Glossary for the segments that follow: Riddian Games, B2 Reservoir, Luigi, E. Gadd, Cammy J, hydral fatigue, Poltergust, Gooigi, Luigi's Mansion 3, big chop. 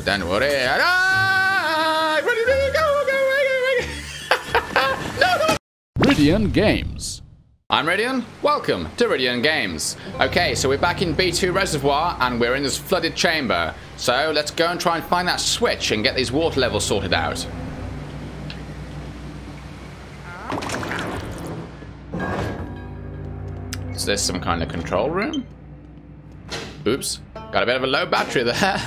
Then what? Riddian Games. I'm Riddian. Welcome to Riddian Games. Okay, so we're back in B2 Reservoir and we're in this flooded chamber. So let's go and try and find that switch and get these water levels sorted out. Is this some kind of control room? Oops, got a bit of a low battery there.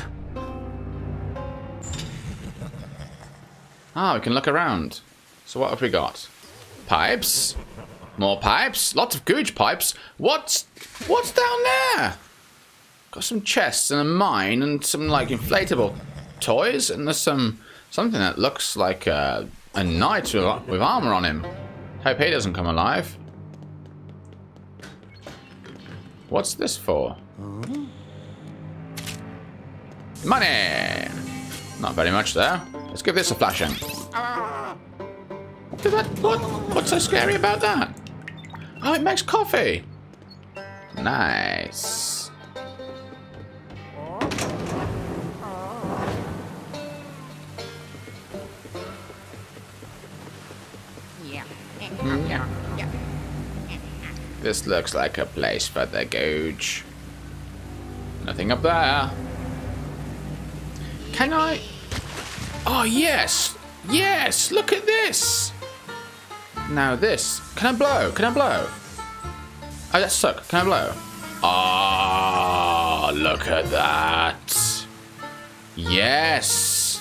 Ah, we can look around. So what have we got? Pipes? More pipes? Lots of Gooigi pipes. What's down there? Got some chests and a mine and some like inflatable toys, and there's something that looks like a knight with armor on him. Hope he doesn't come alive. What's this for? Money! Not very much there. Let's give this a flashing. What's so scary about that? Oh, it makes coffee. Nice. This looks like a place for the Gooigi. Nothing up there. Can I? Oh, yes. Yes, look at this. Now this. Can I blow? Can I blow? Oh, that sucked. Can I blow? Ah, look at that. Yes.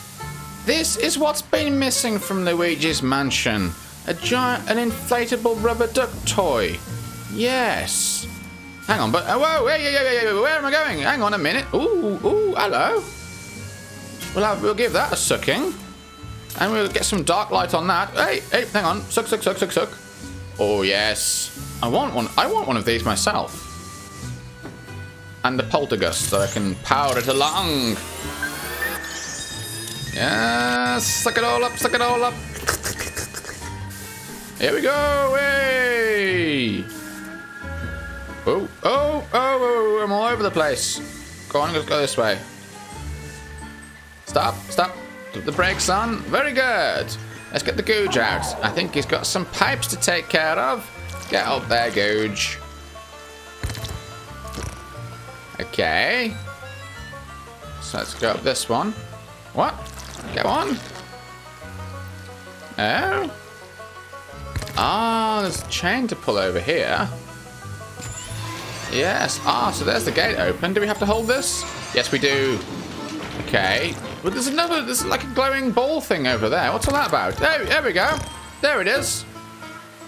This is what's been missing from Luigi's mansion. A giant, an inflatable rubber duck toy. Yes. Hang on, but oh, whoa, hey, where am I going? Hang on a minute. Ooh, hello. We'll give that a sucking, and we'll get some dark light on that. Hey, hang on, suck. Oh yes, I want one of these myself. And the poltergust, so I can power it along. Yes, suck it all up. Here we go. Hey. Oh, I'm all over the place. Go on, let's go this way. Stop. The brakes on. Very good. Let's get the Gooigi out. I think he's got some pipes to take care of. Get up there, Gooigi. Okay. So let's go up this one. What? Go on. Oh. Ah, there's a chain to pull over here. Yes. Ah, so there's the gate open. Do we have to hold this? Yes, we do. Okay. But there's like a glowing ball thing over there. What's all that about? Oh, there we go. There it is.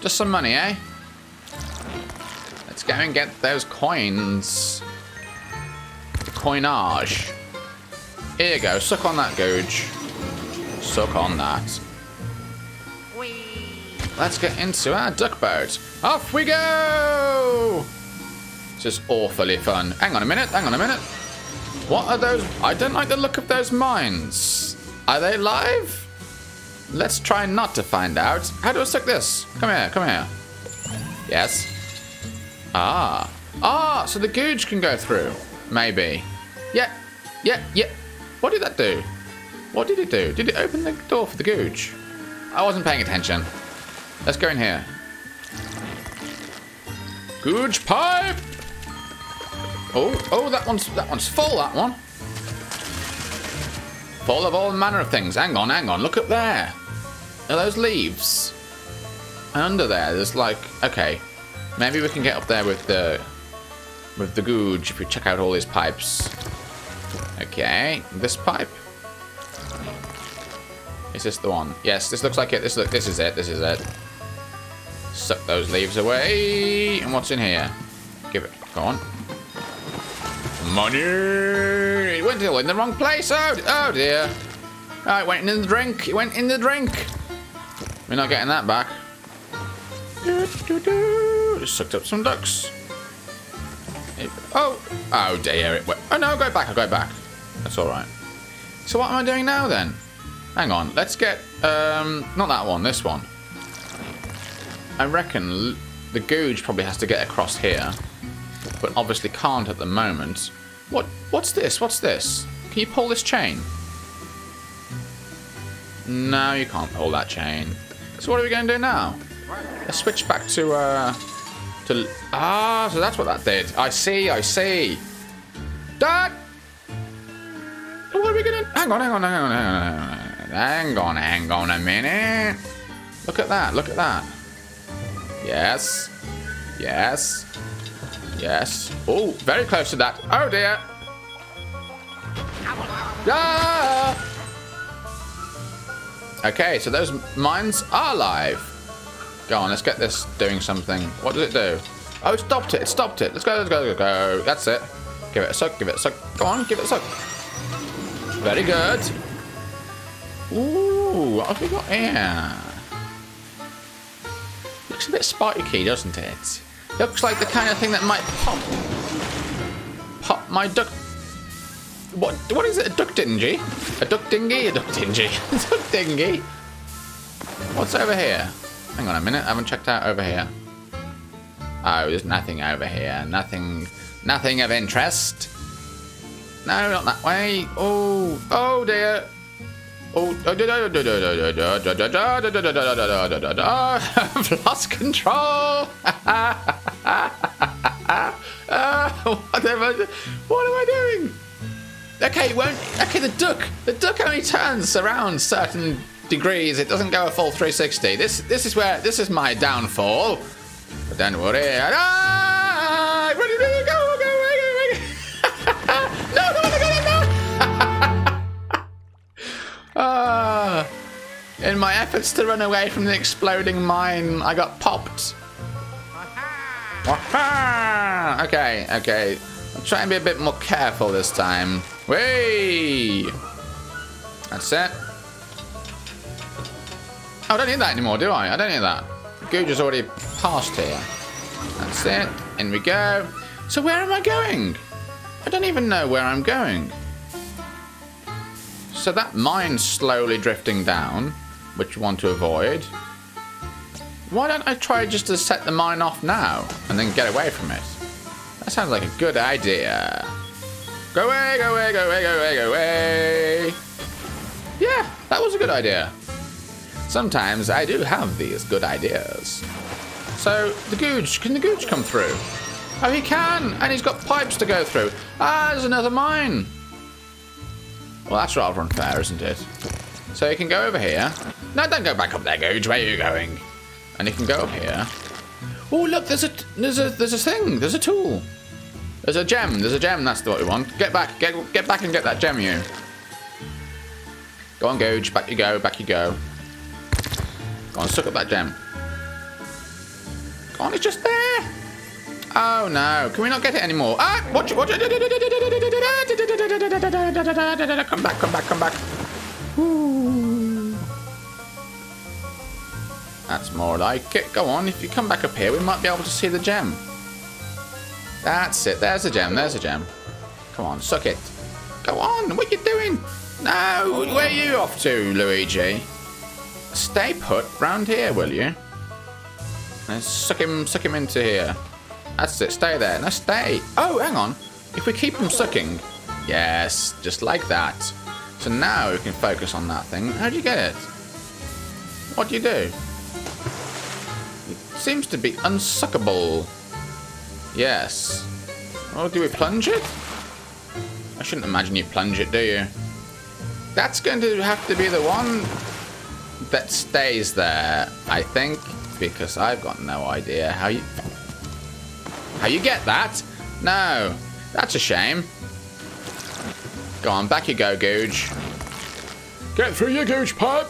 Just some money, eh? Let's go and get those coins. Coinage. Here you go. Suck on that, Gooigi. Suck on that. Let's get into our duck boat. Off we go! This is awfully fun. Hang on a minute. What are those? I don't like the look of those mines. Are they live? Let's try not to find out. How do I stick this? Come here. Yes. Ah, so the Gooigi can go through. Maybe. Yeah. What did that do? What did it do? Did it open the door for the Gooigi? I wasn't paying attention. Let's go in here. Gooigi pipe! Oh, that one's full, that one. Full of all manner of things. Hang on, look up there. Are those leaves? And under there, there's like, okay. Maybe we can get up there with the Gooigi if we check out all these pipes. Okay, this pipe. Is this the one? Yes, this looks like it. This is it. Suck those leaves away. And what's in here? Give it, go on. Money! It went in the wrong place. Oh dear. Oh, it went in the drink. We're not getting that back. Just sucked up some ducks. Oh dear. It went. Oh no, go back. That's all right. So what am I doing now then? Hang on. Let's get not that one. This one. I reckon the Gooigi probably has to get across here. But obviously can't at the moment. What's this? Can you pull this chain? No, you can't pull that chain. So what are we going to do now? Let's switch back to... Ah, so that's what that did. I see, I see. Dad! What are we going to... Hang on a minute. Look at that, look at that. Yes. Yes. Yes. Oh, very close to that. Oh, dear. Ah! Okay, so those mines are live. Go on, let's get this doing something. What does it do? Oh, it stopped it. It stopped it. Let's go, let's go, let's go. That's it. Give it a suck, give it a suck. Go on, give it a suck. Very good. Ooh, what have we got here? Looks a bit spiky, doesn't it? Looks like the kind of thing that might pop. Pop my duck. What is it? A duck dinghy? A duck dinghy? A duck dinghy? A duck dinghy? What's over here? Hang on a minute, I haven't checked out over here. Oh, there's nothing over here. Nothing of interest. No, not that way. Oh, oh dear. Oh, I've lost control. What am I doing? Okay, the duck only turns around certain degrees. It doesn't go a full 360. This is my downfall. But don't worry. Ah! Where did it go? No, no, no, no, no! In my efforts to run away from the exploding mine, I got popped. Aha! Okay, okay. I'll try and be a bit more careful this time. Whee! That's it. Oh, I don't need that anymore, do I? I don't need that. Googi's already passed here. That's it. In we go. So where am I going? I don't even know where I'm going. So that mine's slowly drifting down, which you want to avoid. Why don't I try just to set the mine off now and then get away from it? That sounds like a good idea. Go away, go away, go away, go away, go away. Yeah, that was a good idea. Sometimes I do have these good ideas. So, the Googe, can the Googe come through? Oh, he can! And he's got pipes to go through. Ah, there's another mine! Well, that's rather unfair, isn't it? So he can go over here. No, don't go back up there, Googe. Where are you going? And he can go up here. Oh, look, there's a thing. There's a tool. There's a gem. There's a gem. That's what we want. Get back. Get back and get that gem, you. Go on, Googe. Back you go. Back you go. Go on, suck up that gem. Go on, it's just there. Oh no, can we not get it anymore? Ah, watch it. Come back, come back, come back. Ooh. That's more like it. Go on, if you come back up here, we might be able to see the gem. That's it, there's a gem, there's a gem. Come on, suck it. Go on, what are you doing? No, where are you off to, Luigi? Stay put round here, will you? Let's suck him into here. That's it, stay there. Now stay. Oh, hang on. If we keep them sucking. Yes, just like that. So now we can focus on that thing. How do you get it? What do you do? It seems to be unsuckable. Yes. Oh, do we plunge it? I shouldn't imagine you plunge it, do you? That's going to have to be the one that stays there, I think. Because I've got no idea how you... How you get that? No. That's a shame. Go on, back you go, Googe. Get through your Googe pipe.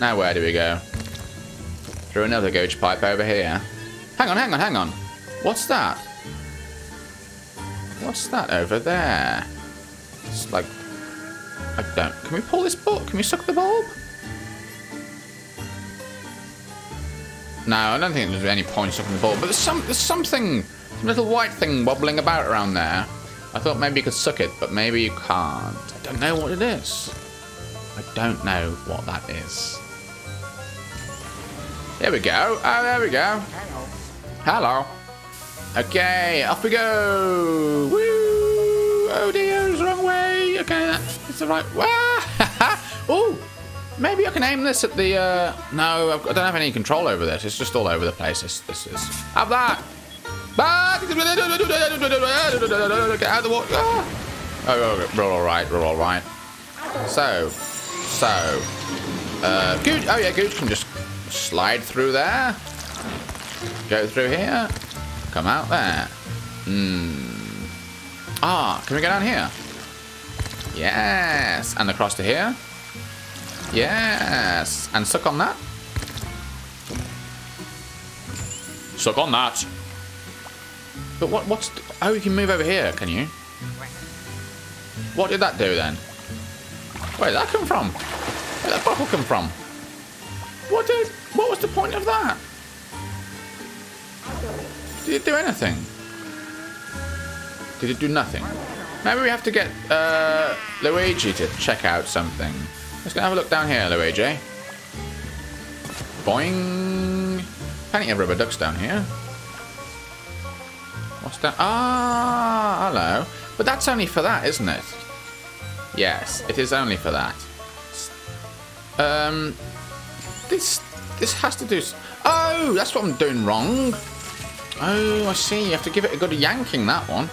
Now where do we go? Through another Googe pipe over here. Hang on, hang on, hang on. What's that? What's that over there? It's like... I don't... Can we pull this bulb? Can we suck the bulb? No, I don't think there's any points up in the ball, but there's some little white thing wobbling about around there. I thought maybe you could suck it, but maybe you can't. I don't know what it is. I don't know what that is. There we go. Oh, there we go. Hello. Hello. Okay, off we go. Woo! Oh dear, it's the wrong way. Okay, that's the right way. Oh, maybe I can aim this at the... No, I don't have any control over this. It's just all over the place. This is... Have that! Get out of the water! Ah. Oh, we're all right. We're all right. Gooch. Oh yeah, Gooch can just slide through there. Go through here. Come out there. Hmm. Ah, can we go down here? Yes. And across to here. Yes. And suck on that. Suck on that. But what's... Oh, you can move over here, can you? What did that do then? Where did that come from? Where did that bottle come from? What was the point of that? Did it do anything? Did it do nothing? Maybe we have to get Luigi to check out something. Let's go have a look down here, Luigi. Boing. Plenty of rubber ducks down here. What's that? Ah, hello. But that's only for that, isn't it? Yes, it is only for that. This has to do... Oh, that's what I'm doing wrong. Oh, I see. You have to give it a good yanking, that one.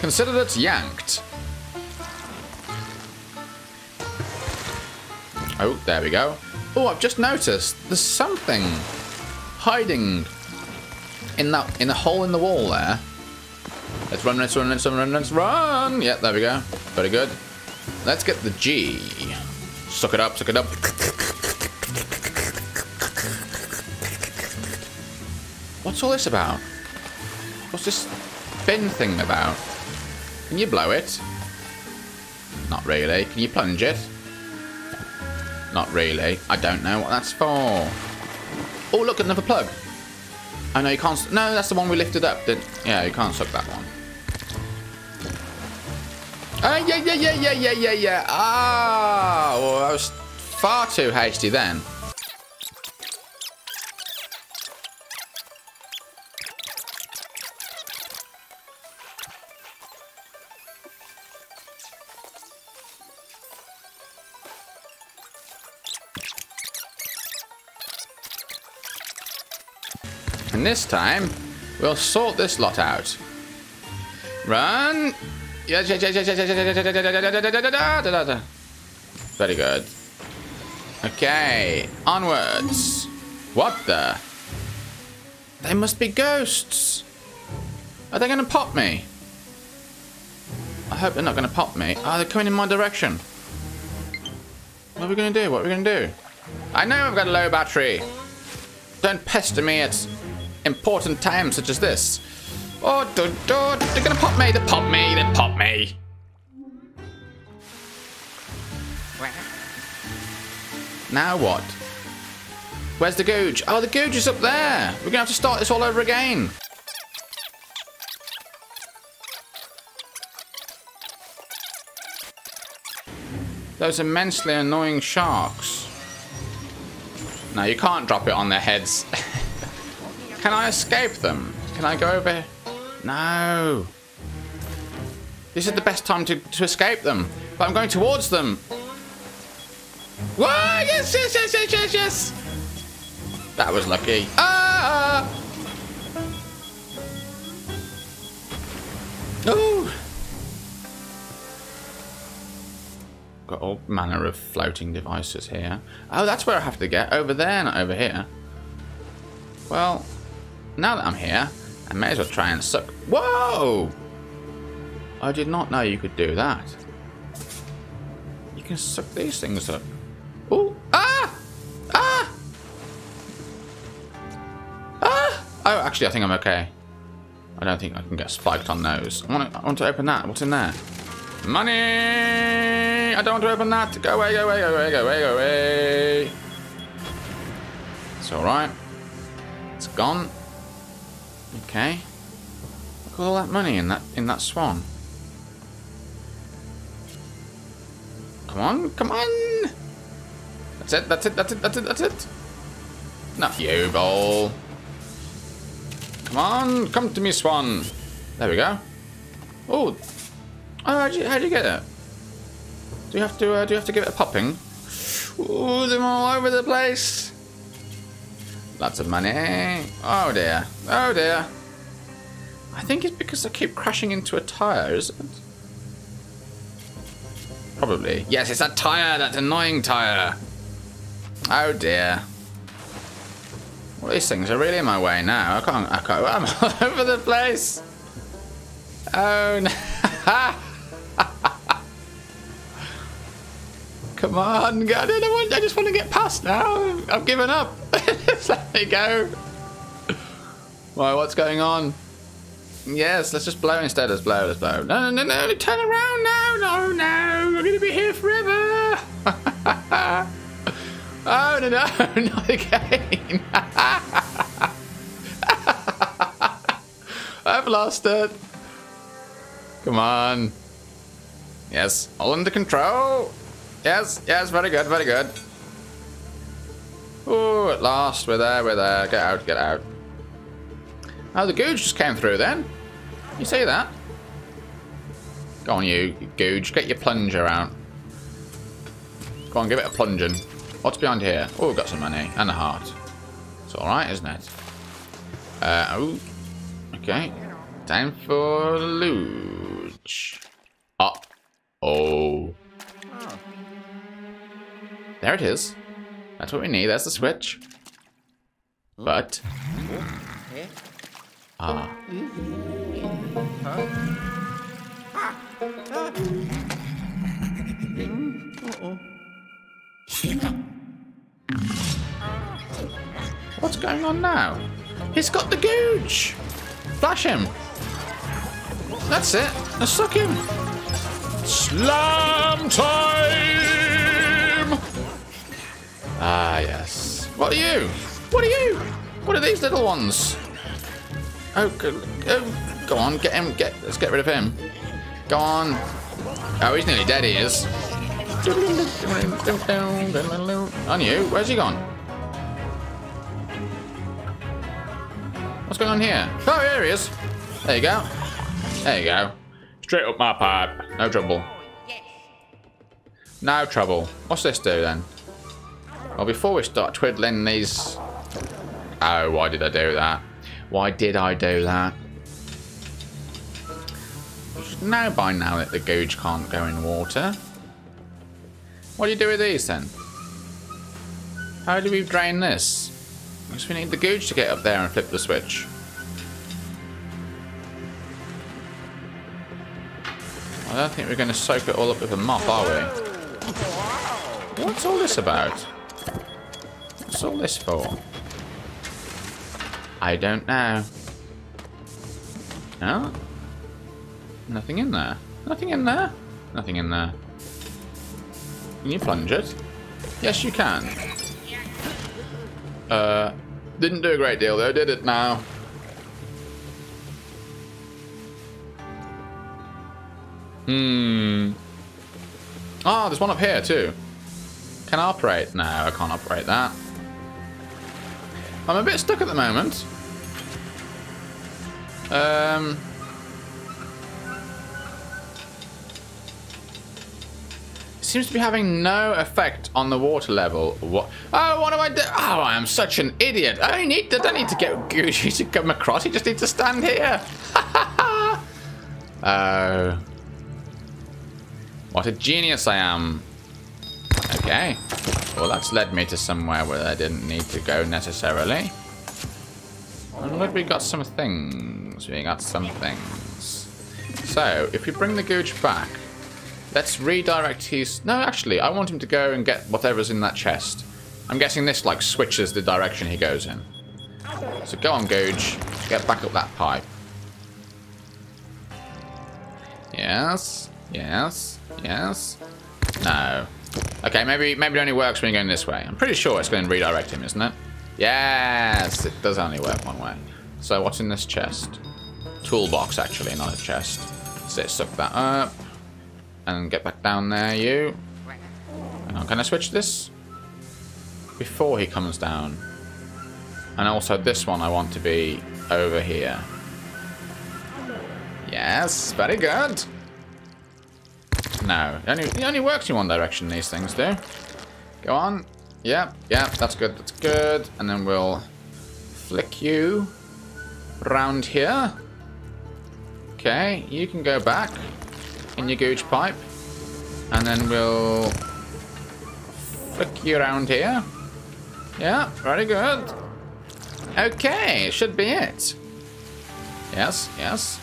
Consider that's yanked. Oh, there we go. Oh, I've just noticed there's something hiding in the hole in the wall there. Let's run, let's run, let's run, let's run. Yeah, there we go. Very good. Let's get the G. Suck it up, suck it up. What's all this about? What's this bin thing about? Can you blow it? Not really. Can you plunge it? Not really. I don't know what that's for. Oh, look, another plug. Oh, no, you can't... No, that's the one we lifted up. Yeah, you can't suck that one. Oh, yeah, yeah, yeah, yeah, yeah, yeah, yeah. Ah, well, I was far too hasty then. And this time, we'll sort this lot out. Run! Very good. Okay, onwards. What the? They must be ghosts. Are they going to pop me? I hope they're not going to pop me. Oh, they're coming in my direction. What are we going to do? What are we going to do? I know I've got a low battery. Don't pester me. It's... important times such as this. Oh, they're gonna pop me, they pop me, they pop me. Now what? Where's the Googe? Oh, the Googe is up there. We're gonna have to start this all over again. Those immensely annoying sharks. No, you can't drop it on their heads. Can I escape them? Can I go over? No. This is the best time to escape them. But I'm going towards them. Whoa! Yes, yes, yes, yes, yes, yes. That was lucky. Ah! Ooh. Got all manner of floating devices here. Oh, that's where I have to get. Over there, not over here. Well... now that I'm here, I may as well try and suck. Whoa! I did not know you could do that. You can suck these things up. Ooh! Ah! Ah! Ah! Oh, actually, I think I'm okay. I don't think I can get spiked on those. I want to open that. What's in there? Money! I don't want to open that. Go away, go away, go away, go away, go away. It's alright. It's gone. Okay. Look at all that money in that swan. Come on, come on! That's it, that's it, that's it, that's it, that's it. Not you, ball. Come on, come to me, swan. There we go. Oh, how'd you get it? Do you have to give it a popping? Ooh, they're all over the place. Lots of money. Oh dear. Oh dear. I think it's because I keep crashing into a tire, isn't it? Probably. Yes, it's that tire, that annoying tire. Oh dear. Well, these things are really in my way now. I can't. I'm all over the place. Oh no. Come on, God, I just want to get past now. I've given up. Just let me go. Why, what's going on? Yes, let's just blow instead. Let's blow, let's blow. No, no, no, no, turn around now. No, no, we're going to be here forever. Oh, no, no, not again. I've lost it. Come on. Yes, all under control. Yes, yes, very good, very good. Oh, at last, we're there, we're there. Get out, get out. Oh, the Googe just came through then. You see that? Go on, you Googe, get your plunger out. Go on, give it a plunging. What's behind here? Oh, we've got some money and a heart. It's all right, isn't it? Oh, okay. Time for luge. Up. Oh. Oh. There it is. That's what we need. That's the switch. But what's going on now? He's got the Googe. Flash him. That's it. Let's suck him. Slam time! Ah, yes. What are you? What are you? What are these little ones? Oh, go on, get him. Let's get rid of him. Go on. Oh, he's nearly dead, he is. On you. Where's he gone? What's going on here? Oh, here he is. There you go. There you go. Straight up my pipe. No trouble. No trouble. What's this do then? Well, before we start twiddling these... Oh, why did I do that? Why did I do that? You should know by now that the Googe can't go in water. What do you do with these then? How do we drain this? Because we need the Googe to get up there and flip the switch. I don't think we're going to soak it all up with a mop, are we? What's all this about? What's all this for? I don't know. No? Nothing in there. Nothing in there. Nothing in there. Can you plunge it? Yes, you can. Didn't do a great deal though, did it now? Hmm. Oh, there's one up here too. Can I operate? No, I can't operate that. I'm a bit stuck at the moment. It seems to be having no effect on the water level. What? Oh, what do I do? Oh, I am such an idiot. I don't need to get Googie to come across. You just need to stand here. Oh. What a genius I am. Okay. Well, that's led me to somewhere where I didn't need to go necessarily. And look, we got some things. We got some things. So, if we bring the Googe back, let's redirect his... No, actually, I want him to go and get whatever's in that chest. I'm guessing this, like, switches the direction he goes in. So go on, Googe. Get back up that pipe. Yes. Yes. Yes. No. Okay, maybe it only works when you're going this way. I'm pretty sure it's going to redirect him, isn't it? Yes, it does only work one way. So what's in this chest? Toolbox, actually, not a chest. So let's suck that up. And get back down there, you. Hang on, can I switch this? Before he comes down. And also this one I want to be over here. Yes, very good. No. It only works in one direction, these things do. Go on. Yeah, yeah, that's good, that's good. And then we'll flick you round here. Okay, you can go back in your gooch pipe. And then we'll flick you around here. Yeah, very good. Okay, should be it. Yes, yes,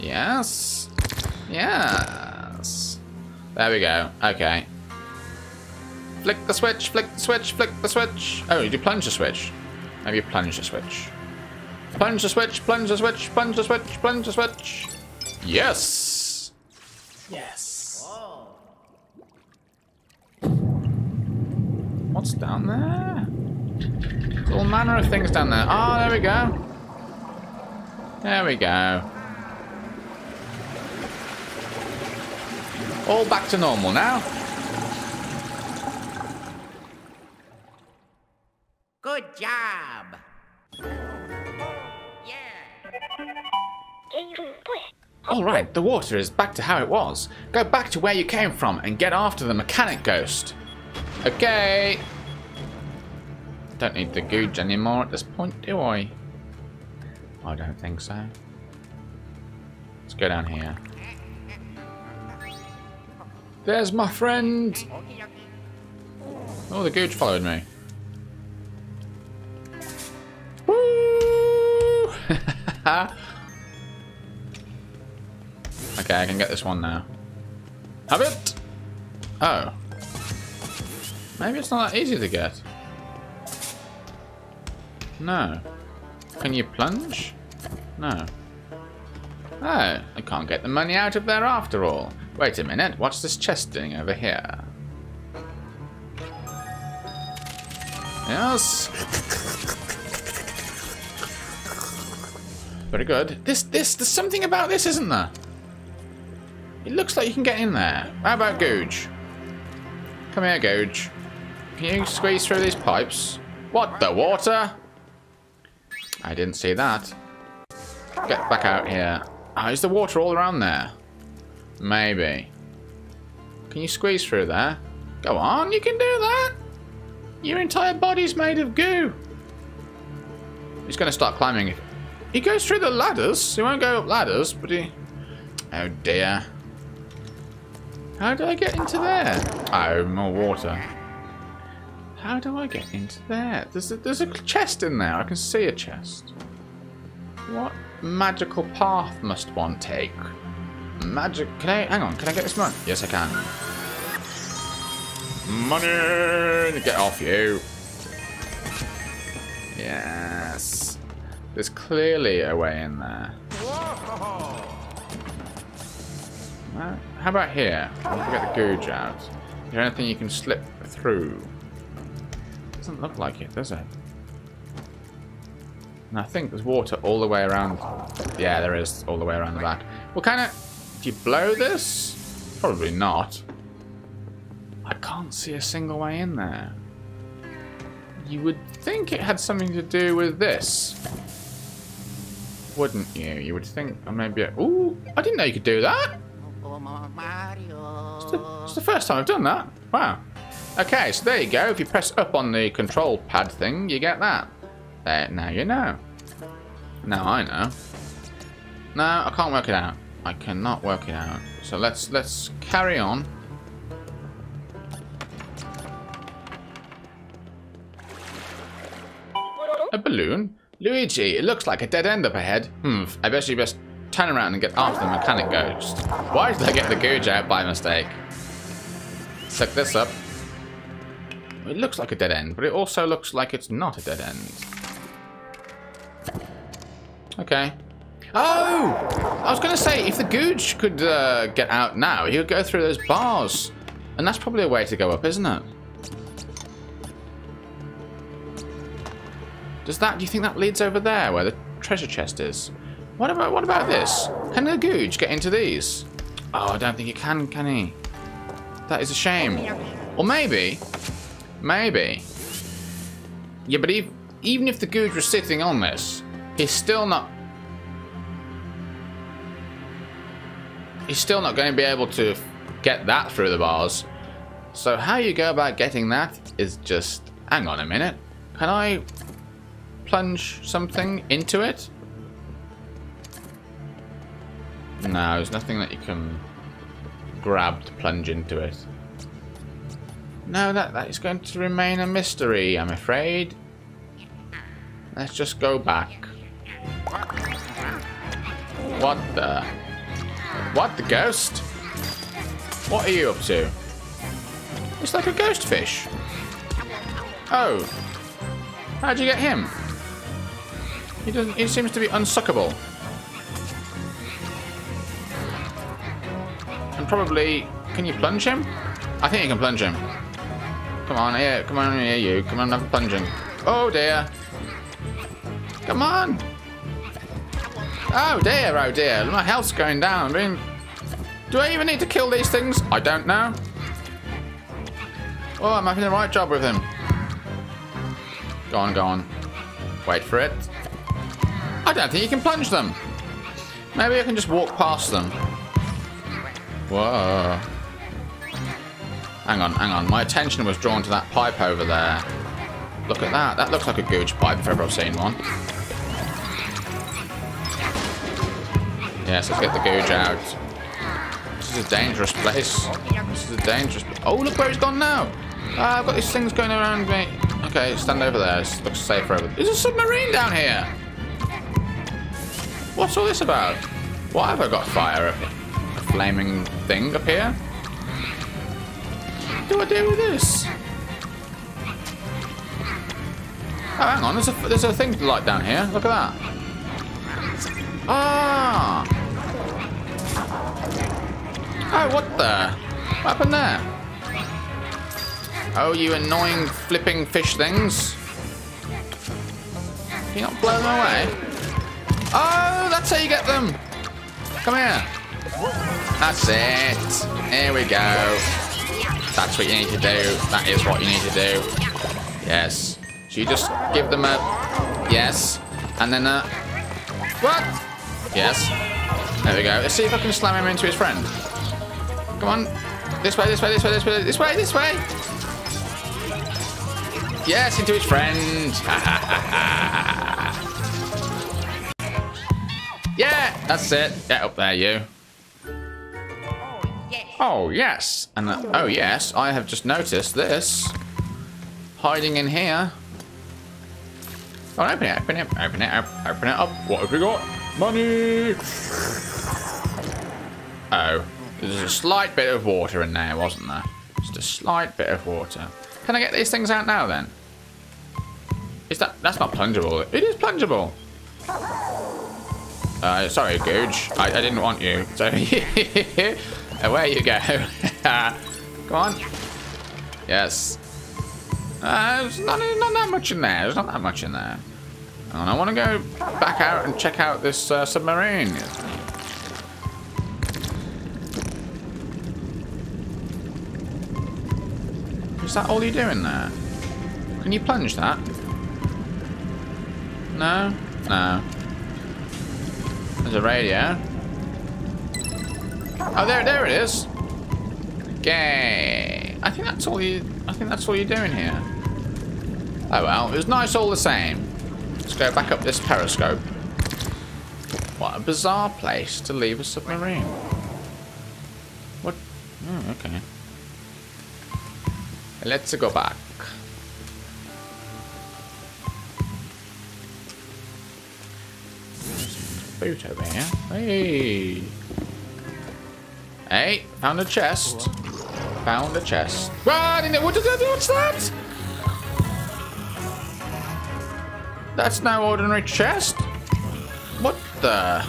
yes, yes. There we go, okay. Flick the switch, flick the switch, flick the switch. Oh, you do plunge the switch. Maybe plunge the switch. Plunge the switch, plunge the switch, plunge the switch, plunge the switch. Yes! Yes. Whoa. What's down there? All manner of things down there. Ah, oh, there we go. There we go. All back to normal now. Good job. Yeah. All right, the water is back to how it was. Go back to where you came from and get after the mechanic ghost. Okay. Don't need the googe anymore at this point, do I? I don't think so. Let's go down here. There's my friend. Oh, the googe followed me. Okay, I can get this one now. Have it! Oh. Maybe it's not that easy to get. No. Can you plunge? No. Oh, I can't get the money out of there after all. Wait a minute, what's this chest doing over here? Yes! Very good. There's something about this, isn't there? It looks like you can get in there. How about Googe? Come here, Googe. Can you squeeze through these pipes? What, the water? I didn't see that. Get back out here. Oh, is the water all around there? Maybe. Can you squeeze through there? Go on, you can do that. Your entire body's made of goo. He's going to start climbing. He goes through the ladders. He won't go up ladders, but he... Oh, dear. How do I get into there? Oh, more water. How do I get into there? There's a chest in there. I can see a chest. What magical path must one take? Magic... Hang on. Can I get this money? Yes, I can. Money! Get off you. Yes. There's clearly a way in there. How about here? I want to get the googe out. Is there anything you can slip through? Doesn't look like it, does it? And I think there's water all the way around. Yeah, there is all the way around the back. Well, kind of... Do you blow this? Probably not. I can't see a single way in there. You would think it had something to do with this. Wouldn't you? You would think maybe... Ooh, I didn't know you could do that. It's the first time I've done that. Wow. Okay, so there you go. If you press up on the control pad thing, you get that. There, now you know. Now I know. No, I can't work it out. I cannot work it out. So let's carry on. A balloon? Luigi, it looks like a dead end up ahead. I bet you best turn around and get after the mechanic ghost. Why did I get the googe out by mistake? Suck this up. It looks like a dead end, but it also looks like it's not a dead end. Okay. Oh! I was going to say, if the googe could get out now, he would go through those bars. And that's probably a way to go up, isn't it? Does that, do you think that leads over there, where the treasure chest is? What about this? Can the googe get into these? Oh, I don't think he can he? That is a shame. Or maybe. Yeah, but even if the googe was sitting on this, he's still not going to be able to get that through the bars. So how you go about getting that is just, hang on a minute. Can I plunge something into it? No, there's nothing that you can grab to plunge into it. No, that is going to remain a mystery, I'm afraid. Let's just go back. What the? What the ghost? What are you up to? It's like a ghost fish. Oh. How'd you get him? He doesn't, he seems to be unsuckable. And probably, can you plunge him? I think you can plunge him. Come on here you, come on, have a plunging. Oh dear. Come on. Oh dear, my health's going down. I mean, do I even need to kill these things? I don't know. Oh, I'm having the right job with him. Go on, go on. Wait for it. I don't think you can plunge them. Maybe I can just walk past them. Whoa. Hang on, hang on. My attention was drawn to that pipe over there. Look at that. That looks like a Gooigi pipe if ever I've seen one. Yes, let's get the Gooigi out. This is a dangerous place. This is a dangerous place. Oh, look where he's gone now. I've got these things going around me. Okay, stand over there. This looks safer over there. There's a submarine down here. What's all this about? Why have I got fire up here? A flaming thing up here? What do I do with this? Oh, hang on, there's a thing to light down here. Look at that. Ah! Oh, what the? What happened there? Oh, you annoying flipping fish things. Can you not blow them away? Oh, that's how you get them. Come here. That's it. Here we go. That's what you need to do. That is what you need to do. Yes. So you just give them a yes, and then a what? Yes. There we go. Let's see if I can slam him into his friend. Come on. This way, this way, this way, this way, this way, this way. Yes, into his friend. Yeah, that's it. Get up there, you. Oh, yes. And oh, yes. I have just noticed this. Hiding in here. Oh, open it, open it, open it up, open it up. What have we got? Money! Oh, there's a slight bit of water in there, wasn't there? Just a slight bit of water. Can I get these things out now, then? Is that's not plungeable. It is plungeable. Sorry, Googe. I didn't want you. So, away you go. Come on. Yes. There's not that much in there. There's not that much in there. And I want to go back out and check out this submarine. Is that all you're doing there? Can you plunge that? No? No. There's a radio. Oh, there it is. Okay. I think that's all you're doing here. Oh well, it was nice all the same. Let's go back up this periscope. What a bizarre place to leave a submarine. What? Oh, okay. Let's go back. There's a boot over here. Hey! Hey, found a chest. Found a chest. What? What's that? That's no ordinary chest. What the?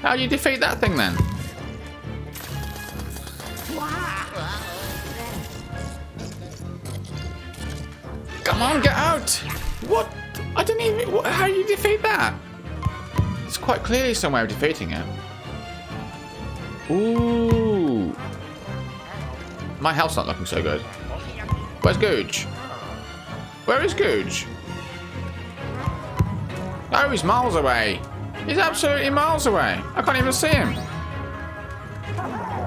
How do you defeat that thing then? Come on, get out! What? I didn't even. How do you defeat that? It's quite clearly some way of defeating it. Ooh. My health's not looking so good. Where's Googe? Where is Googe? Oh, he's miles away. He's absolutely miles away. I can't even see him.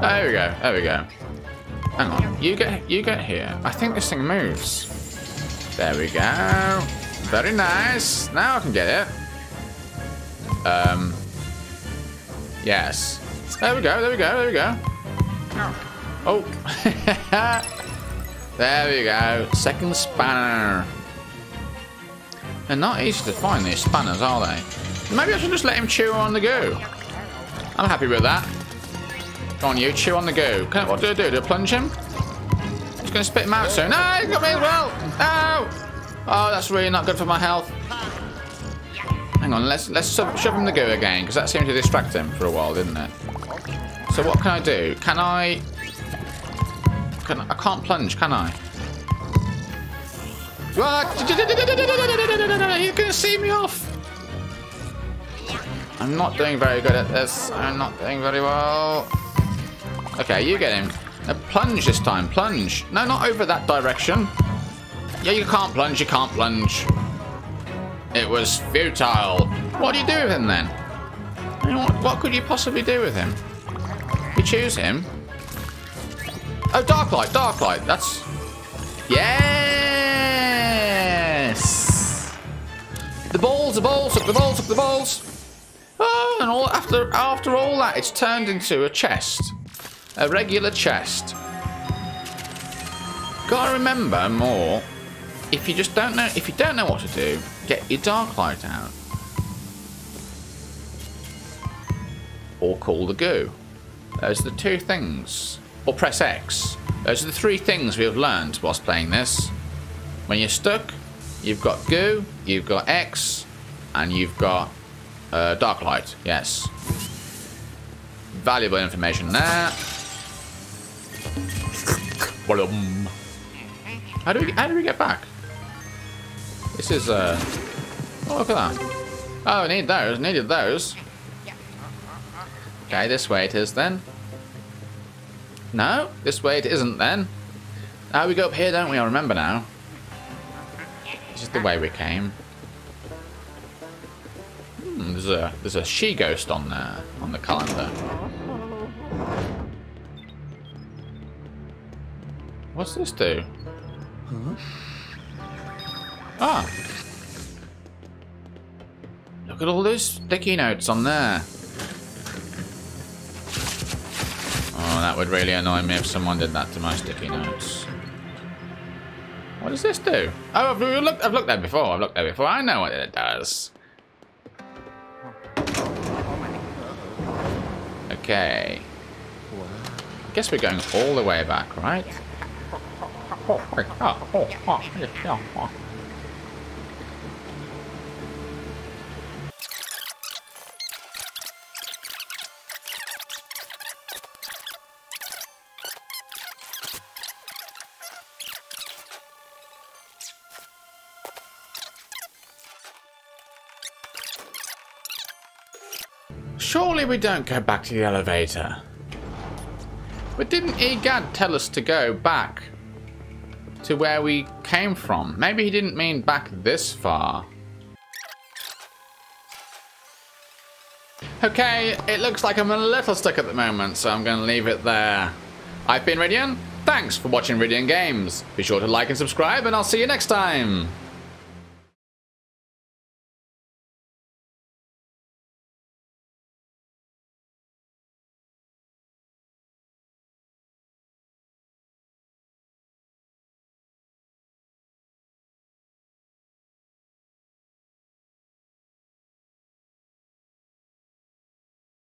Oh, there we go. There we go. Hang on. You get here. I think this thing moves. There we go. Very nice. Now I can get it. Yes. There we go. There we go. There we go. Oh. There we go. Second spanner. They're not easy to find, these spanners, are they? Maybe I should just let him chew on the goo. I'm happy with that. Go on, you, chew on the goo. What do I do? Do I plunge him? He's going to spit him out soon. No, he got me as well. No. Oh, that's really not good for my health. Hang on, let's shove him the goo again, because that seemed to distract him for a while, didn't it? So what can I do? I can't plunge, can I? He's going to see me off. I'm not doing very good at this. I'm not doing very well. Okay, you get him. Now plunge this time. Plunge. No, not over that direction. Yeah, you can't plunge. You can't plunge. It was futile. What do you do with him then? I mean, what could you possibly do with him? You choose him. Oh, dark light. Dark light. That's... Yes! The balls, the balls, up the balls, up the balls. Oh, and all after all that, it's turned into a chest. A regular chest. Gotta remember more. If you don't know what to do, get your dark light out. Or call the goo. Those are the two things. Or press X. Those are the three things we have learned whilst playing this. When you're stuck, you've got goo, you've got X, and you've got dark light. Yes. Valuable information there. How do we get back? This is oh, look at that. Oh, I need those. Needed those. Okay, this way it is then. No, this way it isn't then. Oh, we go up here, don't we? I remember now. This is the way we came. There's a she ghost on there on the calendar. What's this do? Huh? Ah! Look at all those sticky notes on there. Oh, that would really annoy me if someone did that to my sticky notes. What does this do? Oh, I've looked there before. I've looked there before. I know what it does. Okay. I guess we're going all the way back, right? Surely we don't go back to the elevator. But didn't E. Gadd tell us to go back to where we came from? Maybe he didn't mean back this far. Okay, it looks like I'm a little stuck at the moment, so I'm going to leave it there. I've been Riddian. Thanks for watching Riddian Games. Be sure to like and subscribe, and I'll see you next time.